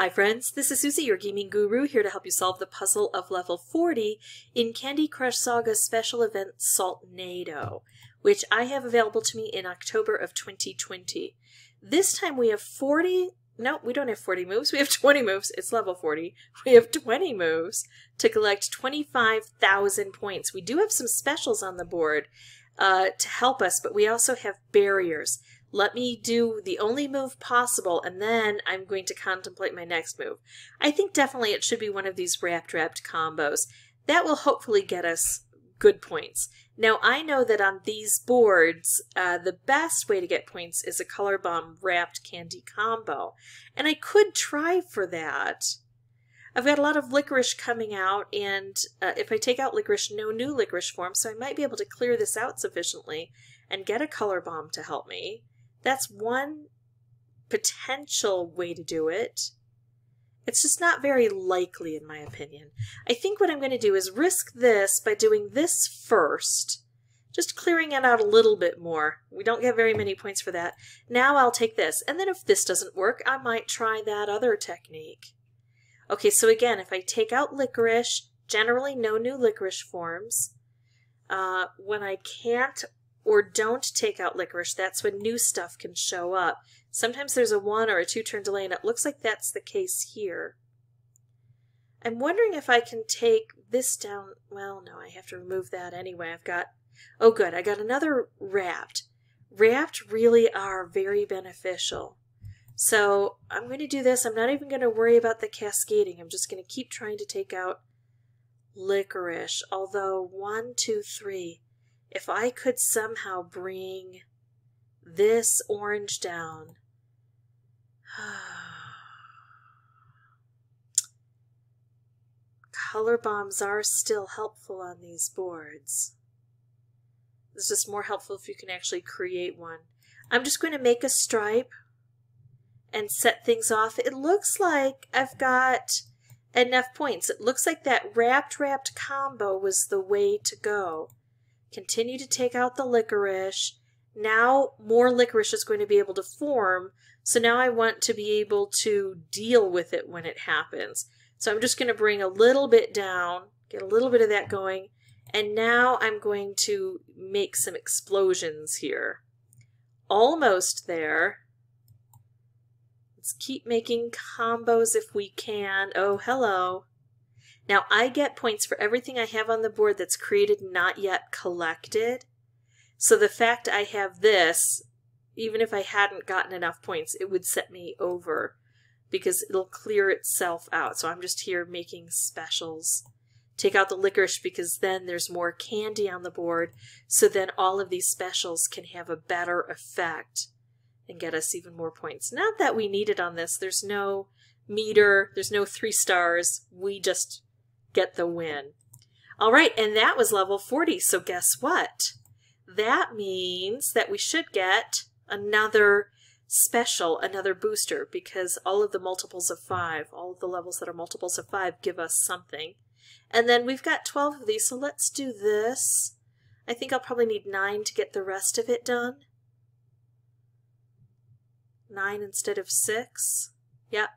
Hi friends, this is Susie, your Gaming Guru, here to help you solve the puzzle of level 40 in Candy Crush Saga's special event Saltnado, which I have available to me in October of 2020. This time we have 20 moves. We have 20 moves. It's level 40. We have 20 moves to collect 25,000 points. We do have some specials on the board to help us, but we also have barriers. Let me do the only move possible, and then I'm going to contemplate my next move. I think definitely it should be one of these wrapped combos. That will hopefully get us good points. Now, I know that on these boards, the best way to get points is a color bomb wrapped candy combo, and I could try for that. I've got a lot of licorice coming out, and if I take out licorice, no new licorice forms, so I might be able to clear this out sufficiently and get a color bomb to help me. That's one potential way to do it. It's just not very likely, in my opinion. I think what I'm going to do is risk this by doing this first, just clearing it out a little bit more. We don't get very many points for that. Now I'll take this, and then if this doesn't work, I might try that other technique. Okay, so again, if I take out licorice, generally no new licorice forms. When I can't or don't take out licorice, that's when new stuff can show up. Sometimes there's a 1 or a 2-turn delay, and it looks like that's the case here. I'm wondering if I can take this down. Well, no, I have to remove that anyway. I've got, oh good, I got another wrapped. Wrapped really are very beneficial. So I'm going to do this. I'm not even going to worry about the cascading. I'm just going to keep trying to take out licorice. Although, 1, 2, 3... If I could somehow bring this orange down. Color bombs are still helpful on these boards. It's just more helpful if you can actually create one. I'm just going to make a stripe and set things off. It looks like I've got enough points. It looks like that wrapped combo was the way to go. Continue to take out the licorice. Now more licorice is going to be able to form, so now I want to be able to deal with it when it happens. So I'm just going to bring a little bit down, get a little bit of that going, and now I'm going to make some explosions here. Almost there. Let's keep making combos if we can. Oh, hello. Now, I get points for everything I have on the board that's created, not yet collected. So the fact I have this, even if I hadn't gotten enough points, it would set me over because it'll clear itself out. So I'm just here making specials. Take out the licorice because then there's more candy on the board. So then all of these specials can have a better effect and get us even more points. Not that we need it on this. There's no meter. There's no 3 stars. We just get the win. All right, and that was level 40, so guess what? That means that we should get another special, another booster, because all of the multiples of 5, all of the levels that are multiples of 5 give us something. And then we've got 12 of these, so let's do this. I think I'll probably need 9 to get the rest of it done. 9 instead of 6. Yep.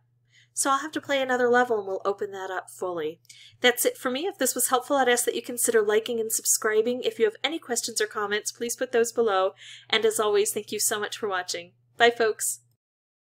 So I'll have to play another level and we'll open that up fully. That's it for me. If this was helpful, I'd ask that you consider liking and subscribing. If you have any questions or comments, please put those below. And as always, thank you so much for watching. Bye, folks.